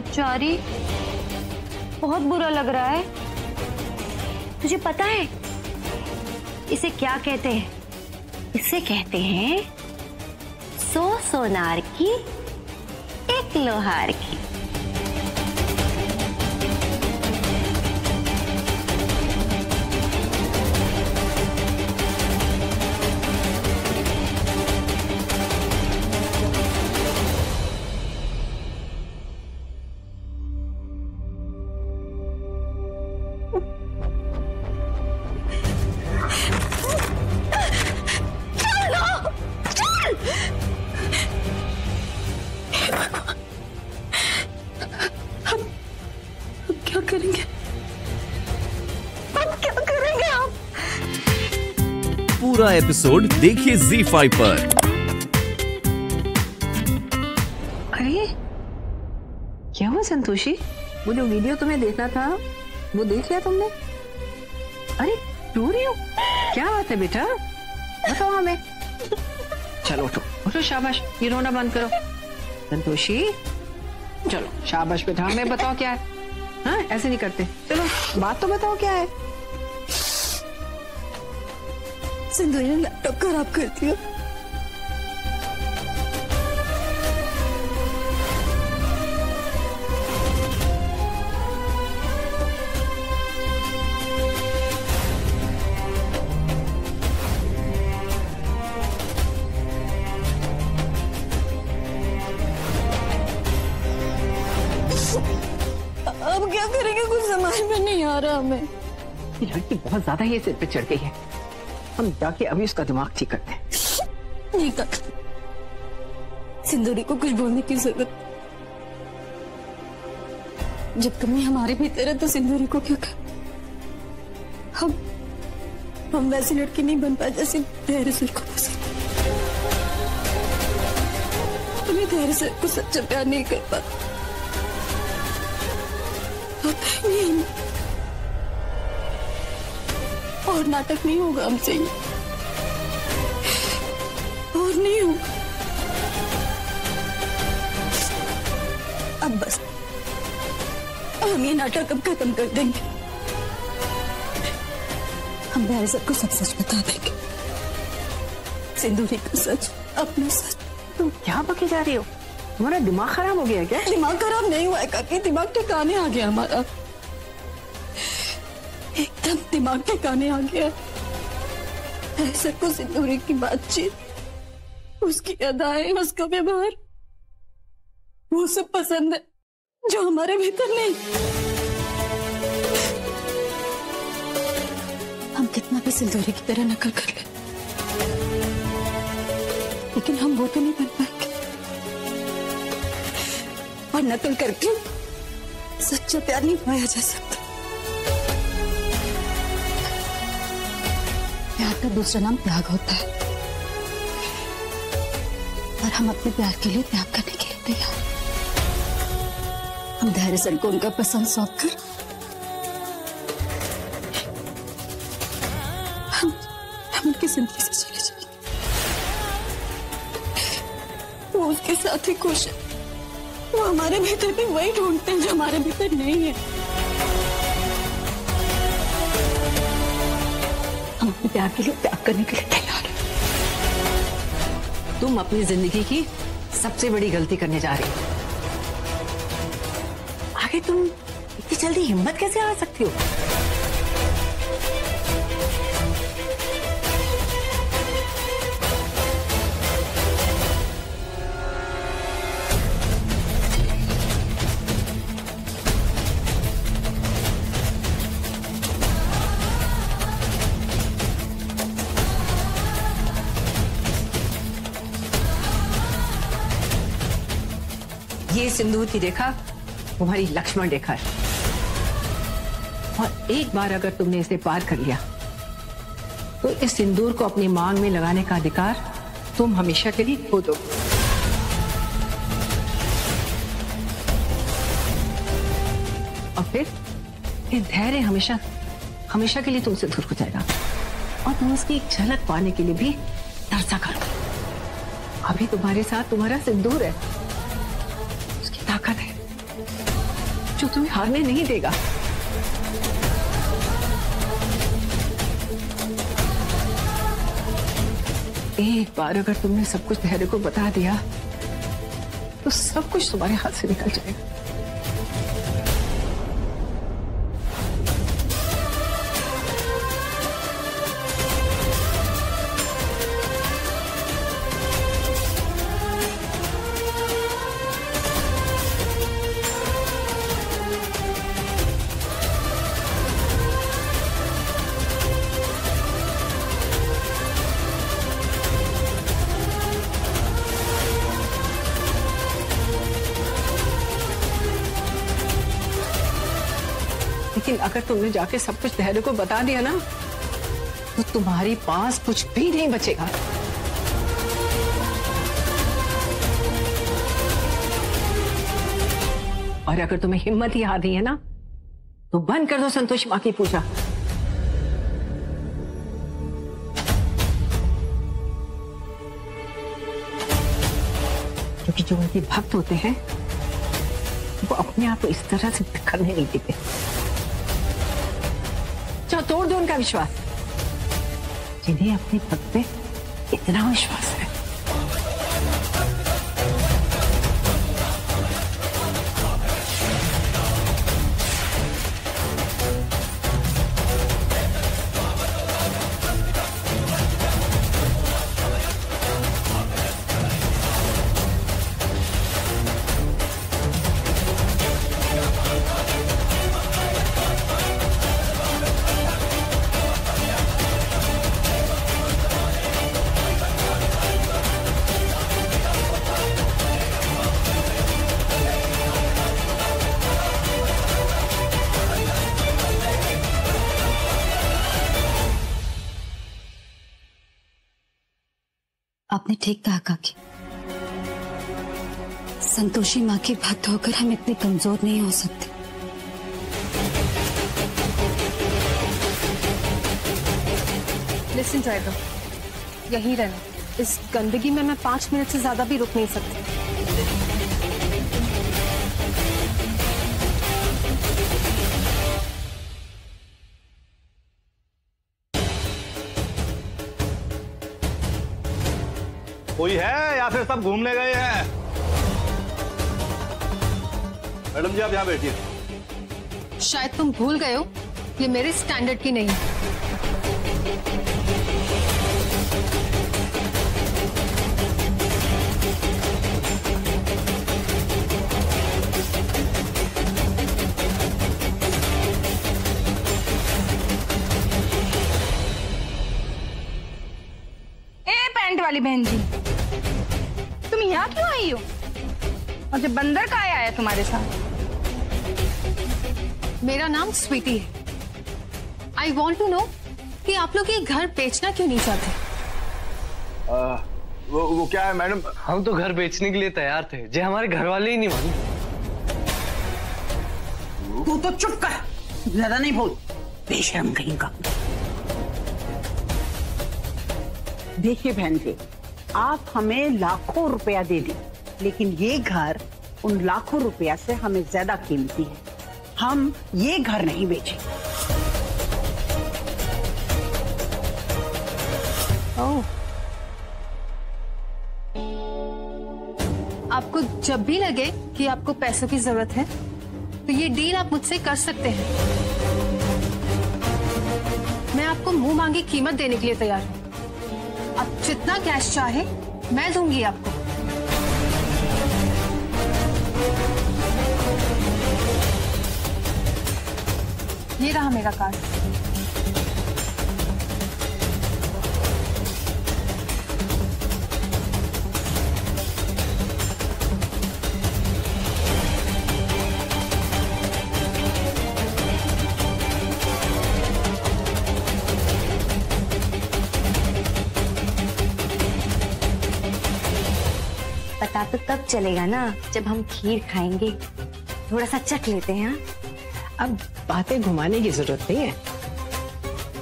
बेचारी, बहुत बुरा लग रहा है। तुझे पता है इसे क्या कहते हैं? इसे कहते हैं 100 सोनार की 1 लोहार की। पूरा एपिसोड देखिए Z5 पर। अरे क्या हुआ संतोषी? वो जो वीडियो तुम्हें देखना था वो देख लिया तुमने? अरे रो रही हो, क्या बात है बेटा? बताओ हमें। चलो उठो उठो, शाबाश, ये रोना बंद करो संतोषी। चलो शाबाश बेटा, हमें बताओ क्या है। हाँ ऐसे नहीं करते, चलो बात तो बताओ क्या है। संतोषी ने लैपटॉप खराब कर दिया। अब क्या करेंगे? कुछ समझ में नहीं आ रहा हमें। ये लड़की बहुत ज्यादा ही सिर पे चढ़ गई है। हम जाके अभी उसका दिमाग ठीक करते हैं। नहीं काका, सिंदूरी को कुछ बोलने की जरूरत। जब तुम्हें हमारे भीतर है तो सिंदूरी को क्या कर? हम वैसी लड़की नहीं बन पाए जैसे तेरे सर को पसंद। तुम्हें तेरे सर को सच्चा प्यार नहीं कर पाता। और नाटक नहीं होगा हमसे, और नहीं होगा। अब बस हम ये नाटक अब खत्म कर देंगे। हम प्यारे सबको सब सच बता देंगे, सिंदूरी का सच, अपना सच। तुम क्या बकी जा रही हो? तुम्हारा दिमाग खराब हो गया क्या? दिमाग खराब नहीं हुआ है काकी, दिमाग ठिकाने आ गया हमारा, एकदम दिमाग ठिकाने आ गया। ऐसा को सिंदूरी की बातचीत, उसकी अदाएं, उसका व्यवहार, वो सब पसंद है जो हमारे भीतर नहीं। हम कितना भी सिंदूरी की तरह नकल कर ले, लेकिन हम वो तो नहीं बन पाएंगे। और नकल करके सच्चा प्यार नहीं पाया जा सकता। प्यार का दूसरा नाम त्याग होता है, और हम अपने प्यार के लिए त्याग करने के लिए तैयार। हम धैर्य सर को उनका पसंद सौंप कर हम उनकी जिंदगी से चले जाएंगे। वो उसके साथ ही खुश है। वो हमारे भीतर भी वही ढूंढते हैं जो हमारे भीतर नहीं है। प्यार के लिए त्याग करने के लिए तैयार है। तुम अपनी जिंदगी की सबसे बड़ी गलती करने जा रही हो। आगे तुम इतनी जल्दी हिम्मत कैसे आ सकती हो? ये सिंदूर की रेखा तुम्हारी लक्ष्मण रेखा है, और एक बार अगर तुमने इसे पार कर लिया तो इस सिंदूर को अपनी मांग में लगाने का अधिकार तुम हमेशा के लिए खो दो। और फिर ये धैर्य हमेशा हमेशा के लिए तुमसे दूर हो जाएगा, और तुम उसकी एक झलक पाने के लिए भी तरसा करो। अभी तुम्हारे साथ तुम्हारा सिंदूर है, ताकत है। जो तुम्हें हारने नहीं देगा। एक बार अगर तुमने सब कुछ भैरव को बता दिया तो सब कुछ तुम्हारे हाथ से निकल जाएगा। लेकिन अगर तुमने जाके सब कुछ देहरे को बता दिया ना तो तुम्हारे पास कुछ भी नहीं बचेगा। और अगर तुम्हें हिम्मत ही हारनी है ना तो बंद कर दो संतोषी माँ की पूजा। क्योंकि जो उनके भक्त होते हैं वो अपने आप को इस तरह से बिखरने नहीं देते। तोड़ दो उनका विश्वास जिन्हें अपने पद पे इतना विश्वास है। आपने ठीक कहा काकी, संतोषी माँ की भक्त होकर हम इतने कमजोर नहीं हो सकते। लिसन ड्राइवर, यहीं रहना। इस गंदगी में मैं 5 मिनट से ज्यादा भी रुक नहीं सकती। कोई है या फिर सब घूमने गए हैं? मैडम जी आप यहाँ बैठिए। शायद तुम भूल गए हो, ये मेरे स्टैंडर्ड की नहीं है। ए पैंट वाली बहन जी, यहाँ क्यों आई हो? और जब बंदर का आया है तुम्हारे साथ? मेरा नाम स्वीटी है। I want to know कि आप लोग ये घर बेचना क्यों नहीं चाहते? वो क्या है मैडम? हम तो घर बेचने के लिए तैयार थे, जे हमारे घर वाले ही नहीं माने। तू तो चुप कर, ज्यादा नहीं बोल। बेशरम कहीं का। देखिए बहन जी, आप हमें लाखों रुपया दे दी, लेकिन ये घर उन लाखों रुपया से हमें ज्यादा कीमती है। हम ये घर नहीं बेचेंगे। आपको जब भी लगे कि आपको पैसों की जरूरत है तो ये डील आप मुझसे कर सकते हैं। मैं आपको मुंह मांगी कीमत देने के लिए तैयार हूँ। आप जितना कैश चाहे मैं दूंगी आपको। ये रहा मेरा कार्ड। पता तो तब चलेगा ना जब हम खीर खाएंगे। थोड़ा सा चख लेते हैं। अब बातें घुमाने की जरूरत नहीं है।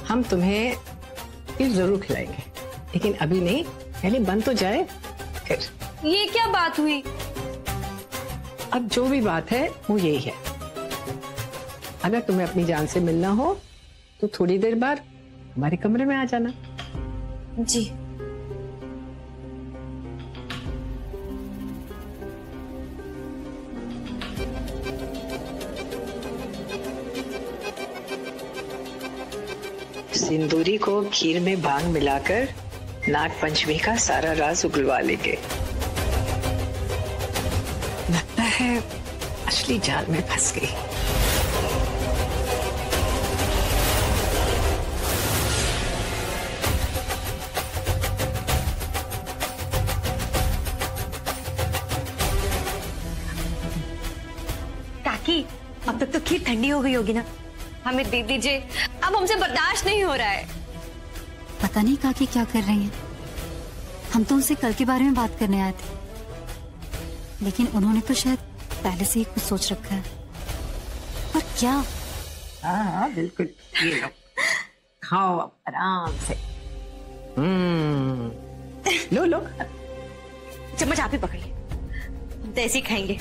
हम तुम्हें खीर जरूर खिलाएंगे, लेकिन अभी नहीं, पहले बन तो जाए फिर। ये क्या बात हुई? अब जो भी बात है वो यही है। अगर तुम्हें अपनी जान से मिलना हो तो थोड़ी देर बाद हमारे कमरे में आ जाना। जी। सिंदूरी को खीर में भांग मिलाकर नागपंचमी का सारा राज उगलवा लेंगे। लगता है असली जाल में फंस गई। काकी, अब तक तो खीर ठंडी हो गई होगी ना? हमें दे दीजिए, अब हमसे बर्दाश्त नहीं हो रहा है। पता नहीं काकी क्या कर रही हैं। हम तो उनसे कल के बारे में बात करने आए थे, लेकिन उन्होंने तो शायद पहले से ही कुछ सोच रखा है। पर क्या? हाँ, बिल्कुल। ये लो, खाओ आराम से। लो लो, चम्मच आप ही पकड़िए, हम तो ऐसे ही खाएंगे।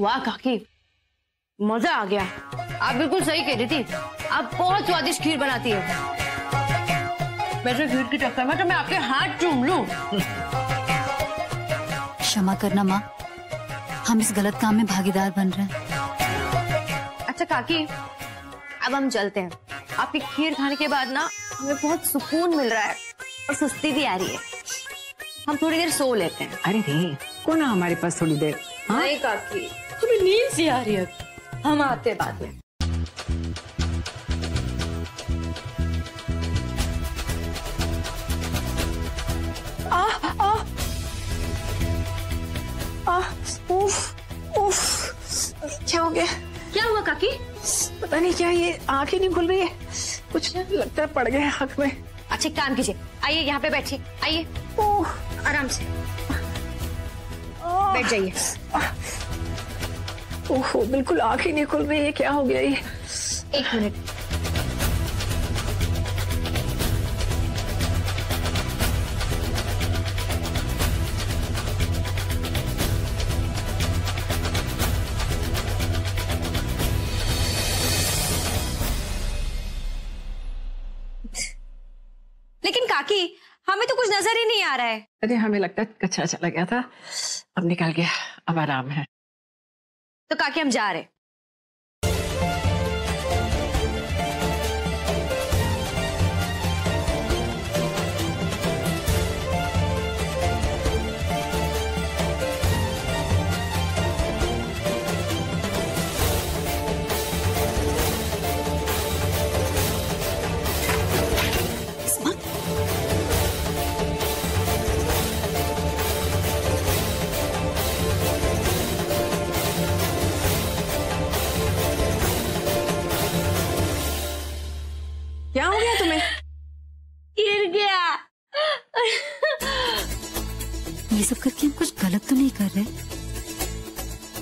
वाह काकी, मजा आ गया। आप बिल्कुल सही कह रही थी, आप बहुत स्वादिष्ट खीर बनाती है। वैसे खीर की टक्कर में तो मैं आपके हाथ चूम लूं। क्षमा करना माँ, हम इस गलत काम में भागीदार बन रहे हैं। अच्छा काकी, अब हम चलते हैं। आपकी खीर खाने के बाद ना हमें बहुत सुकून मिल रहा है और सुस्ती भी आ रही है। हम थोड़ी देर सो लेते हैं। अरे नहीं, कौन है हमारे पास थोड़ी देर? हाँ? नहीं काकी, तुम्हें नींद सी आ रही है, हम आते बाद में। आ, आ, आ, उफ, उफ, क्या हो गया? क्या हुआ काकी? पता नहीं क्या, ये आंखें नहीं खुल रही है। कुछ लगता है पड़ गया हक में। अच्छा काम कीजिए, आइए यहाँ पे बैठिए, आइए आराम से बैठ जाइए। ओहो, बिल्कुल आंखें नहीं खुल रही है, क्या हो गया ये? एक मिनट। लेकिन काकी, हमें तो कुछ नजर ही नहीं आ रहा है। अरे हमें लगता है कच्चा चला गया था, अब निकल गया, अब आराम है। तो काकी हम जा रहे। क्या हो गया तुम्हें? गिर गया। ये सब करके हम कुछ गलत तो नहीं कर रहे?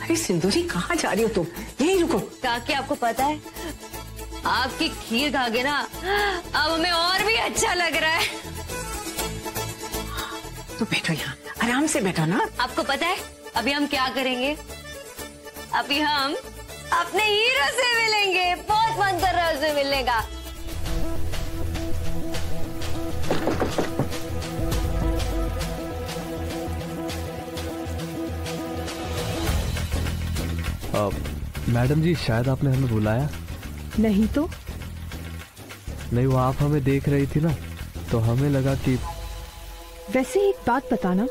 अरे सिंदूरी, कहाँ जा रही हो तुम? यहीं रुको। काकी आपको पता है, आपकी खीर खा के ना अब हमें और भी अच्छा लग रहा है। तो बैठो यहाँ, आराम से बैठो ना। आपको पता है अभी हम क्या करेंगे? अभी हम अपने हीरो से मिलेंगे। बहुत मन कर रहा है उसे मिलने का। मैडम जी, शायद आपने हमें बुलाया नहीं? तो नहीं, वो आप हमें देख रही थी ना, तो हमें लगा कि। वैसे एक बात बताना,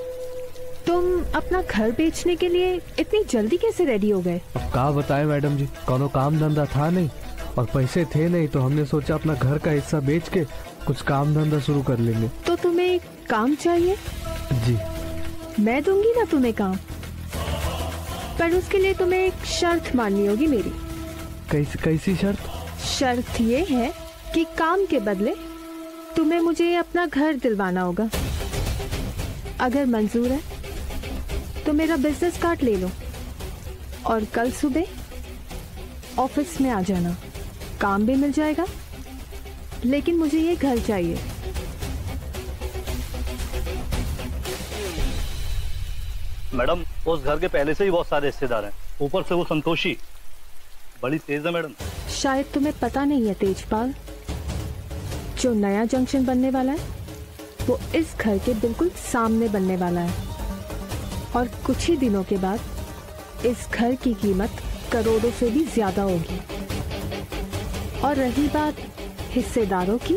तुम अपना घर बेचने के लिए इतनी जल्दी कैसे रेडी हो गए? अब क्या बताएं मैडम जी, कोनो काम धंधा था नहीं, और पैसे थे नहीं तो हमने सोचा अपना घर का हिस्सा बेच के कुछ काम धंधा शुरू कर लेंगे। तो तुम्हें काम चाहिए? जी, मैं दूंगी ना तुम्हें काम, पर उसके लिए तुम्हें एक शर्त माननी होगी मेरी। कैसी शर्त? शर्त ये है कि काम के बदले तुम्हें मुझे अपना घर दिलवाना होगा। अगर मंजूर है तो मेरा बिजनेस कार्ड ले लो और कल सुबह ऑफिस में आ जाना। काम भी मिल जाएगा, लेकिन मुझे ये घर चाहिए। मैडम, उस घर के पहले से ही बहुत सारे हिस्सेदार हैं, ऊपर से वो संतोषी बड़ी तेज है मैडम। शायद तुम्हें पता नहीं है तेजपाल, जो नया जंक्शन बनने वाला है वो इस घर के बिल्कुल सामने बनने वाला है, और कुछ ही दिनों के बाद इस घर की कीमत करोड़ों से भी ज्यादा होगी। और रही बात हिस्सेदारों की,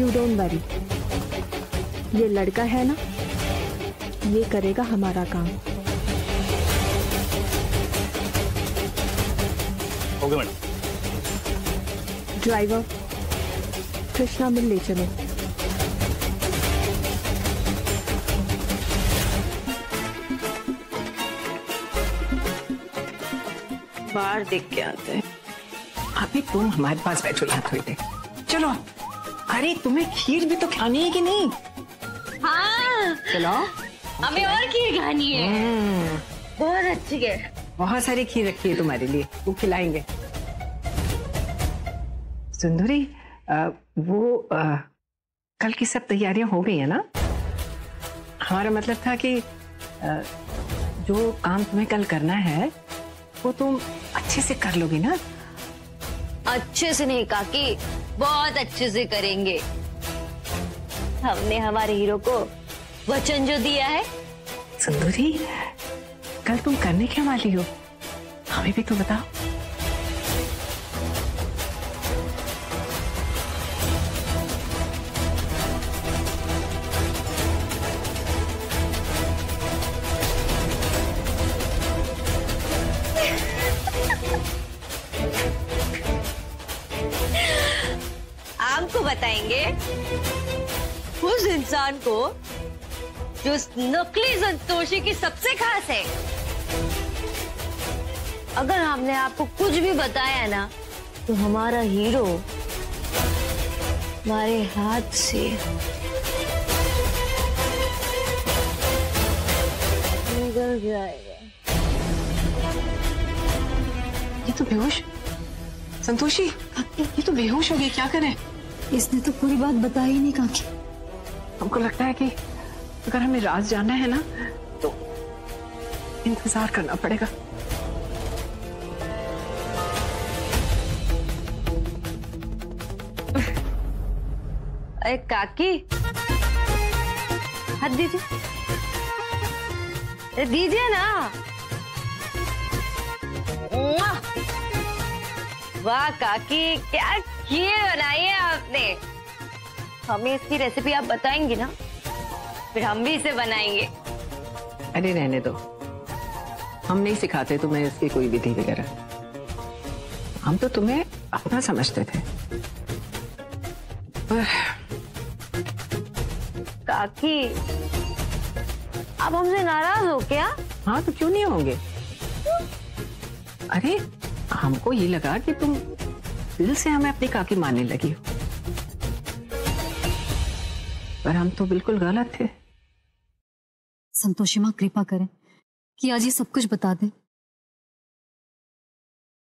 यू डोंट वरी, ये लड़का है ना, ये करेगा हमारा काम। Okay madam. ड्राइवर कृष्णा मिल ले चलो। बाहर देख के आते हैं। अभी तुम हमारे पास बैठो यहाँ थोड़ी देर, चलो। अरे तुम्हें खीर भी तो खानी है कि नहीं? हाँ। चलो, हमें और खीर खानी है। बहुत अच्छी है, बहुत सारी खीर रखी है तुम्हारे लिए, वो खिलाएंगे। सुंदरी, कल की सब तैयारियां हो गई है ना? हमारा मतलब था कि जो काम तुम्हें कल करना है वो तुम अच्छे से कर लोगे ना? अच्छे से नहीं काकी, बहुत अच्छे से करेंगे। हमने हमारे हीरो को वचन जो दिया है। संदूरी, कल तुम करने क्या वाली हो, हमें भी तो बताओ। बताएंगे उस इंसान को जो नकली संतोषी की सबसे खास है। अगर हमने आपको कुछ भी बताया ना तो हमारा हीरो हमारे हाथ से निकल जाएगा। ये तो बेहोश, संतोषी ये तो बेहोश हो गई, क्या करें? इसने तो पूरी बात बताई नहीं काकी। हमको लगता है कि अगर हमें राज जानना है ना तो इंतजार करना पड़ेगा। अरे काकी, हाथ दीजिए, अरे दीजिए ना। वाह काकी, क्या ये बनाई है आपने। हमें इसकी रेसिपी आप बताएंगी ना, फिर हम भी इसे बनाएंगे। अरे रहने दो, हम नहीं सिखाते तुम्हें इसकी कोई विधि वगैरह। हम तो तुम्हें अपना समझते थे। पर काकी, आप हमसे नाराज हो क्या? हाँ तो क्यों नहीं होंगे। अरे हमको ये लगा कि तुम दिल से हमें अपनी काकी मानने लगी हो, पर हम तो बिल्कुल गलत थे। संतोषी माँ कृपा करें कि आज ये सब कुछ बता दे।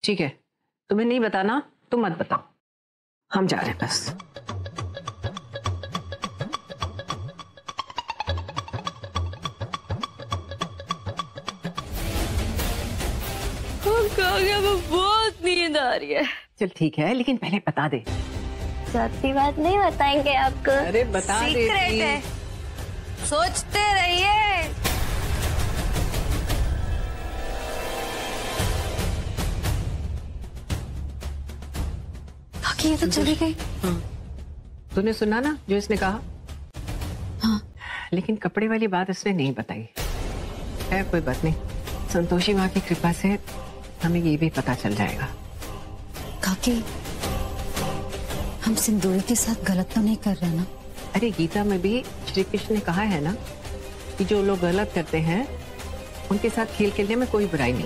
ठीक है, तुम्हें नहीं बताना तो मत बताओ, हम जा रहे हैं बस। बहुत नींद आ रही है। चल ठीक है, लेकिन पहले बता दे। सच्ची बात नहीं बताएंगे आपको। अरे बता दे, सीक्रेट है, सोचते रहिए। काकी ये तो चली गई। हाँ। तूने सुना ना जो इसने कहा? हाँ। लेकिन कपड़े वाली बात इसने नहीं बताई। है कोई बात नहीं, संतोषी माँ की कृपा से हमें ये भी पता चल जाएगा देखा कि हम सिंदूरी के साथ गलत तो नहीं कर रहे ना। अरे गीता में भी श्री कृष्ण ने कहा है ना कि जो लोग गलत करते हैं उनके साथ खेल खेलने में कोई बुराई नहीं।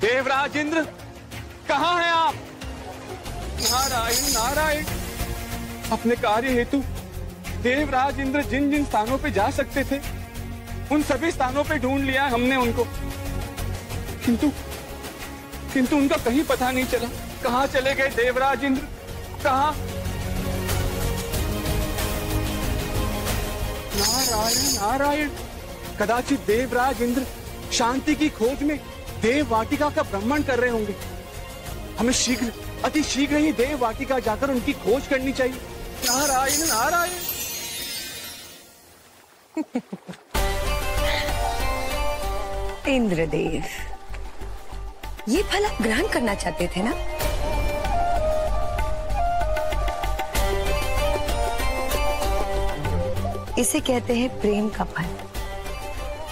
देवराज इंद्र कहाँ हैं आप? नारायण नारायण। अपने कार्य हेतु देवराज इंद्र जिन जिन स्थानों पे जा सकते थे उन सभी स्थानों पे ढूंढ लिया हमने उनको, किंतु उनका कहीं पता नहीं चला। कहाँ चले गए देवराज इंद्र? कहाँ? नारायण नारायण। कदाचित देवराज इंद्र शांति की खोज में देव वाटिका का भ्रमण कर रहे होंगे। हमें शीघ्र अति शीघ्र ही देव वाटिका जाकर उनकी खोज करनी चाहिए। नारायण नारायण। इंद्रदेव ये फल आप ग्रहण करना चाहते थे ना? इसे कहते हैं प्रेम का फल।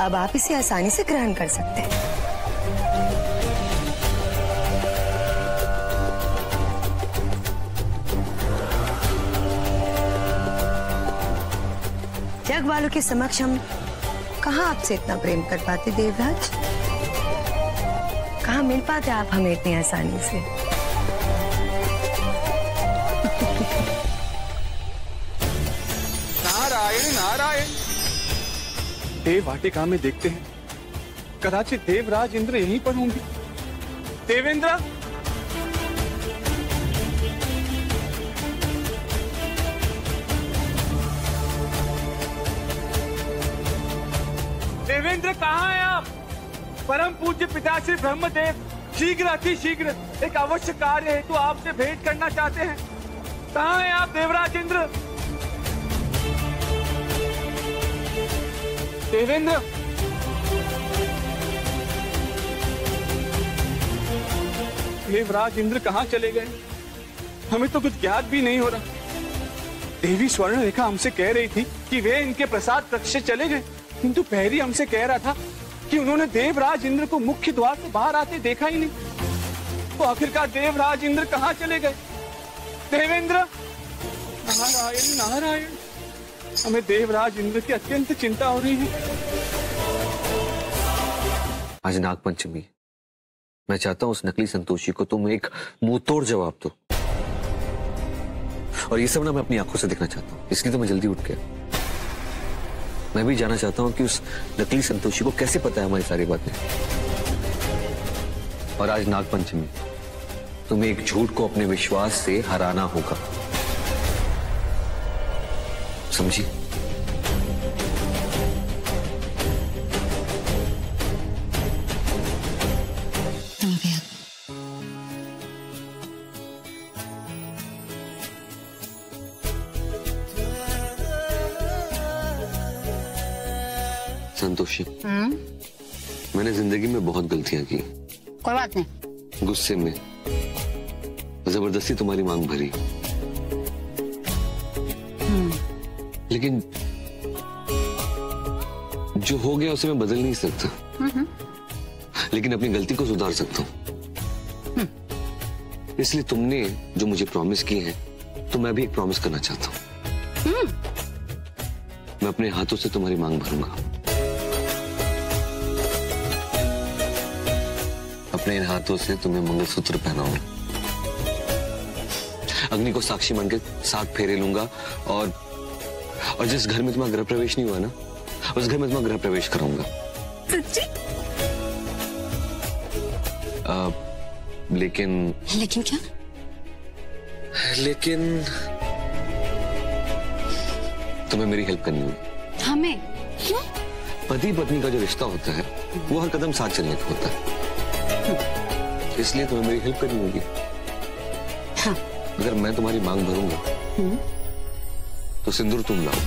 अब आप इसे आसानी से ग्रहण कर सकते हैं। जग वालों के समक्ष हम कहाँ आपसे इतना प्रेम कर पाते देवराज, कहाँ मिल पाते आप हमें इतनी आसानी से। नारायण नारायण। देव वाटिका में देखते हैं, कदाचित देवराज इंद्र यहीं पर होंगे। देवेंद्र देवेंद्र कहाँ हैं आप? परम पूज्य पिता श्री ब्रह्मदेव शीघ्र अतिशीघ्र एक आवश्यक कार्य हेतु आपसे भेंट करना चाहते हैं। कहाँ हैं आप देवराज इंद्र? देवेंद्र देवराज इंद्र कहाँ चले गए? हमें तो कुछ ज्ञात भी नहीं हो रहा। देवी स्वर्ण रेखा हमसे कह रही थी कि वे इनके प्रसाद कक्ष से चले गए, किंतु पहरी हमसे कह रहा था कि उन्होंने देवराज इंद्र को मुख्य द्वार से बाहर आते देखा ही नहीं। तो आखिरकार देवराज इंद्र कहाँ चले गए? देवेंद्र नारायण नारायण। हमें देवराज इंद्र की अत्यंत चिंता हो रही है। आज नागपंचमी, मैं चाहता हूँ उस नकली संतोषी को तुम एक मुंहतोड़ जवाब दो, और ये सब ना मैं अपनी आंखों से देखना चाहता हूँ। इसलिए तो मैं जल्दी उठ गया। मैं भी जानना चाहता हूँ कि उस नकली संतोषी को कैसे पता है हमारी सारी बातें। और आज नागपंचमी, तुम्हें एक झूठ को अपने विश्वास से हराना होगा, समझी? संतोषी, मैंने जिंदगी में बहुत गलतियां की। कोई बात नहीं। गुस्से में जबरदस्ती तुम्हारी मांग भरी, लेकिन जो हो गया उसे मैं बदल नहीं सकता। लेकिन अपनी गलती को सुधार सकता हूँ। इसलिए तुमने जो मुझे प्रॉमिस की है, तो मैं भी एक प्रॉमिस करना चाहता हूँ। मैं अपने हाथों से तुम्हारी मांग भरूंगा। अपने इन हाथों से तुम्हें मंगलसूत्र पहनाऊंगा, अग्नि को साक्षी मानकर साथ फेरे लूंगा, और जिस घर में तुम्हारा गृह प्रवेश नहीं हुआ ना, उस घर में तुम्हारा गृह प्रवेश कराऊंगा। लेकिन क्या? लेकिन तुम्हें मेरी हेल्प करनी होगी। हमें? क्यों? पति पत्नी का जो रिश्ता होता है वो हर कदम साथ चलने का होता है, इसलिए तुम्हें मेरी हेल्प करनी होगी। हाँ। अगर मैं तुम्हारी मांग भरूंगा तो सिंदूर तुम लाओ।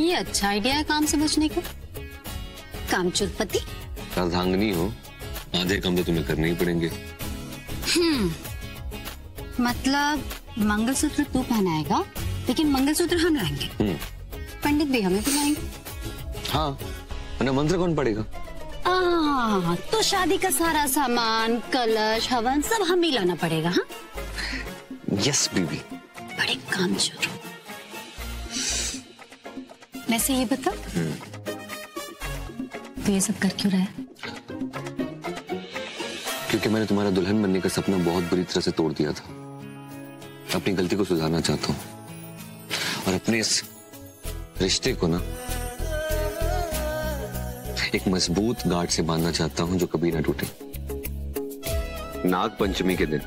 ये अच्छा आइडिया है काम से बचने का। कामचोर पति, अर्धांगनी हो आधे काम तो तुम्हें करने ही पड़ेंगे। मतलब मंगलसूत्र तू पहनाएगा, लेकिन मंगलसूत्र हम लाएंगे, पंडित भी हमें पहनाएंगे। हाँ, वरना मंत्र कौन पड़ेगा? तो शादी का सारा सामान, कलश, हवन सब हमें लाना पड़ेगा। हाँ यस बीबी, बड़े काम शुरू। वैसे ये बता, तू ये सब कर क्यों रहा है? क्योंकि मैंने तुम्हारा दुल्हन बनने का सपना बहुत बुरी तरह से तोड़ दिया था। अपनी गलती को सुधारना चाहता हूँ और अपने इस रिश्ते को ना एक मजबूत गांठ से बांधना चाहता हूं जो कभी ना टूटे। नागपंचमी के दिन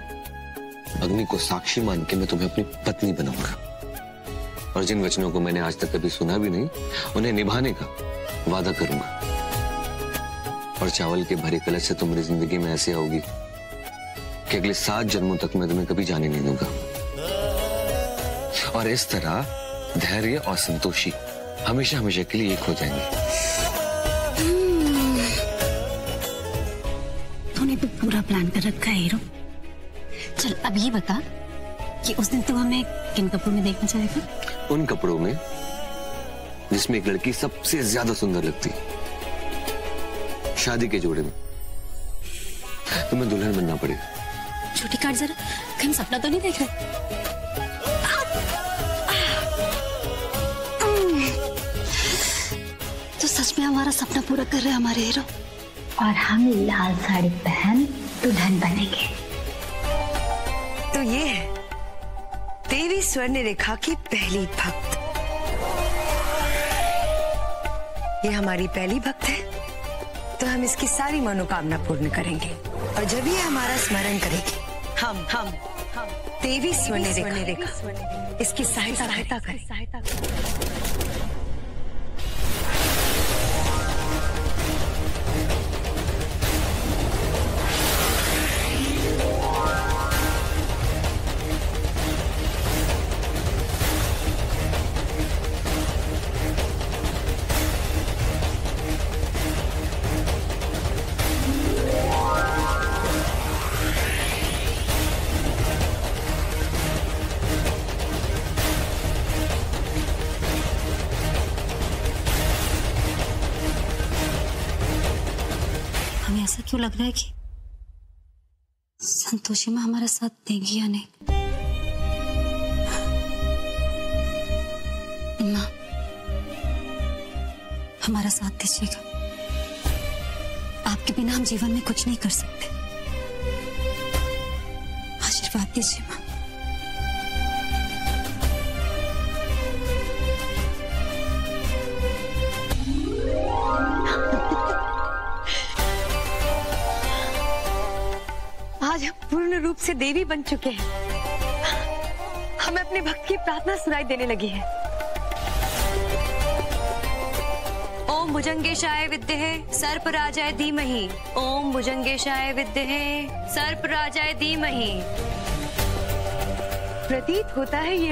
अग्नि को साक्षी मान के मैं तुम्हें अपनी पत्नी बनाऊंगा और जिन वचनों को मैंने आज तक कभी सुना भी नहीं उन्हें निभाने का वादा करूंगा। और चावल के भरे कलश से तुम्हारी जिंदगी में ऐसे आओगी कि अगले 7 जन्मों तक मैं तुम्हें कभी जाने नहीं दूंगा। और इस तरह धैर्य और संतोषी हमेशा हमेशा के लिए एक हो जाएंगे। पूरा प्लान कर रखा है हीरो। चल अब ये बता कि उस दिन तू हमें किन कपड़ों में देखना चाहेगा? उन कपड़ों में जिसमें एक लड़की सबसे ज्यादा सुंदर लगती है। शादी के जोड़े में तुम्हें दुल्हन बनना पड़ेगा। छोटी काट जरा, कहीं सपना तो नहीं देख रहे? तो सच में हमारा सपना पूरा कर रहे हमारे हीरो। और हम लाल साड़ी पहन दुल्हन बनेंगे। तो ये है देवी स्वर्ण रेखा की पहली भक्त। ये हमारी पहली भक्त है, तो हम इसकी सारी मनोकामना पूर्ण करेंगे। और जब ये हमारा स्मरण करेगी, हम देवी स्वर्ण रेखा इसकी सहायता करें। ऐसा क्यों लग रहा है कि संतोषी माँ हमारा साथ देंगी या नहीं? माँ हमारा साथ दीजिएगा, आपके बिना हम जीवन में कुछ नहीं कर सकते। आशीर्वाद दीजिए माँ। पूर्ण रूप से देवी बन चुके हैं। हमें अपने भक्त की प्रार्थना सुनाई देने लगी है। ओम भुजंगेशाय विद्महे सर्पराजाय धीमहि, ओम भुजंगेशाय विद्महे सर्पराजाय धीमहि। प्रतीत होता है ये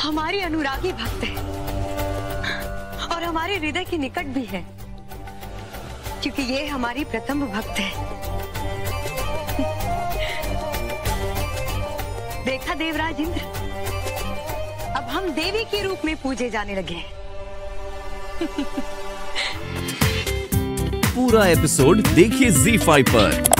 हमारी अनुरागी भक्त है और हमारे हृदय के निकट भी है, क्योंकि ये हमारी प्रथम भक्त है। देखा देवराज इंद्र, अब हम देवी के रूप में पूजे जाने लगे हैं। पूरा एपिसोड देखिए Z5 पर।